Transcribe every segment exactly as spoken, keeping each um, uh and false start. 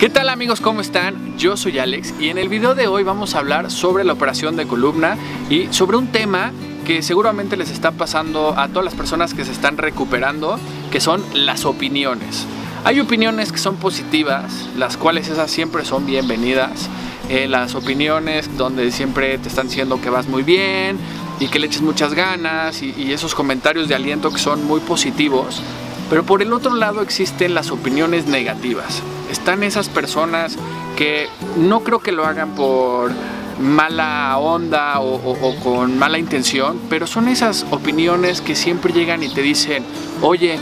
¿Qué tal amigos? ¿Cómo están? Yo soy Alex y en el video de hoy vamos a hablar sobre la operación de columna y sobre un tema que seguramente les está pasando a todas las personas que se están recuperando, que son las opiniones. Hay opiniones que son positivas, las cuales esas siempre son bienvenidas, eh, las opiniones donde siempre te están diciendo que vas muy bien y que le eches muchas ganas y, y esos comentarios de aliento que son muy positivos. Pero por el otro lado existen las opiniones negativas. Están esas personas que no creo que lo hagan por mala onda o, o, o con mala intención, pero son esas opiniones que siempre llegan y te dicen, oye,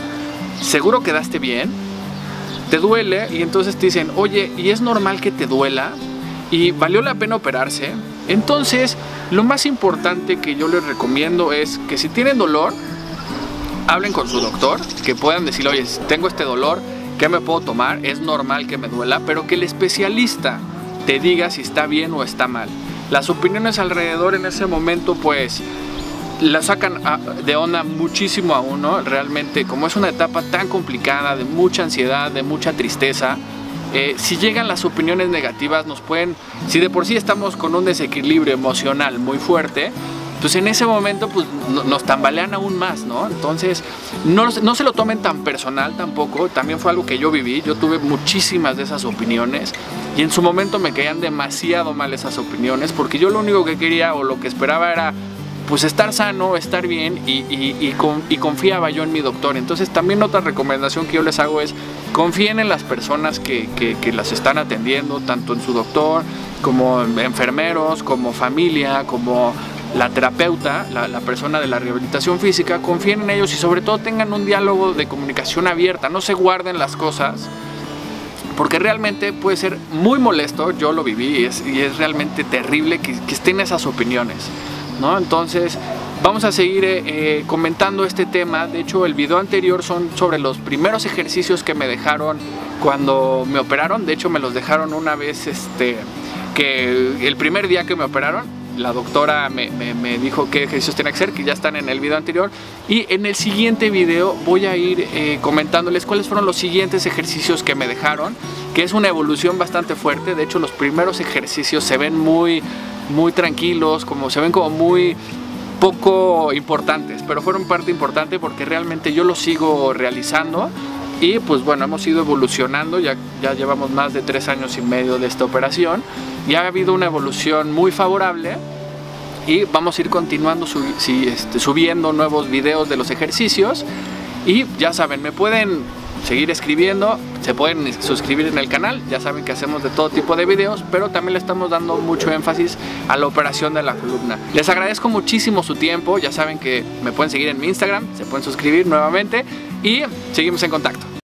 ¿seguro quedaste bien? ¿Te duele? Y entonces te dicen, oye, ¿y es normal que te duela? ¿Y valió la pena operarse? Entonces, lo más importante que yo les recomiendo es que si tienen dolor, hablen con su doctor, que puedan decirle, oye, tengo este dolor, ¿qué me puedo tomar? Es normal que me duela, pero que el especialista te diga si está bien o está mal. Las opiniones alrededor en ese momento, pues, la sacan de onda muchísimo a uno. Realmente, como es una etapa tan complicada, de mucha ansiedad, de mucha tristeza, eh, si llegan las opiniones negativas nos pueden, si de por sí estamos con un desequilibrio emocional muy fuerte, entonces en ese momento pues, nos tambalean aún más, ¿no? Entonces no, no se lo tomen tan personal tampoco, también fue algo que yo viví, yo tuve muchísimas de esas opiniones y en su momento me caían demasiado mal esas opiniones porque yo lo único que quería o lo que esperaba era pues estar sano, estar bien y, y, y, con, y confiaba yo en mi doctor. Entonces también otra recomendación que yo les hago es confíen en las personas que, que, que las están atendiendo, tanto en su doctor como en enfermeros, como familia, como la terapeuta, la, la persona de la rehabilitación física, confíen en ellos y sobre todo tengan un diálogo de comunicación abierta, no se guarden las cosas porque realmente puede ser muy molesto, yo lo viví y es, y es realmente terrible que, que estén esas opiniones, ¿no? Entonces vamos a seguir eh, comentando este tema. De hecho el video anterior son sobre los primeros ejercicios que me dejaron cuando me operaron. De hecho me los dejaron una vez este, que el primer día que me operaron la doctora me, me, me dijo qué ejercicios tiene que hacer, que ya están en el video anterior. Y en el siguiente video voy a ir eh, comentándoles cuáles fueron los siguientes ejercicios que me dejaron, que es una evolución bastante fuerte. De hecho los primeros ejercicios se ven muy, muy tranquilos, como se ven como muy poco importantes, pero fueron parte importante porque realmente yo los sigo realizando. Y pues bueno, hemos ido evolucionando, ya, ya llevamos más de tres años y medio de esta operación y ha habido una evolución muy favorable y vamos a ir continuando sub, si, este, subiendo nuevos videos de los ejercicios. Y ya saben, me pueden seguir escribiendo, se pueden suscribir en el canal, ya saben que hacemos de todo tipo de videos, pero también le estamos dando mucho énfasis a la operación de la columna. Les agradezco muchísimo su tiempo, ya saben que me pueden seguir en mi Instagram, se pueden suscribir nuevamente y seguimos en contacto.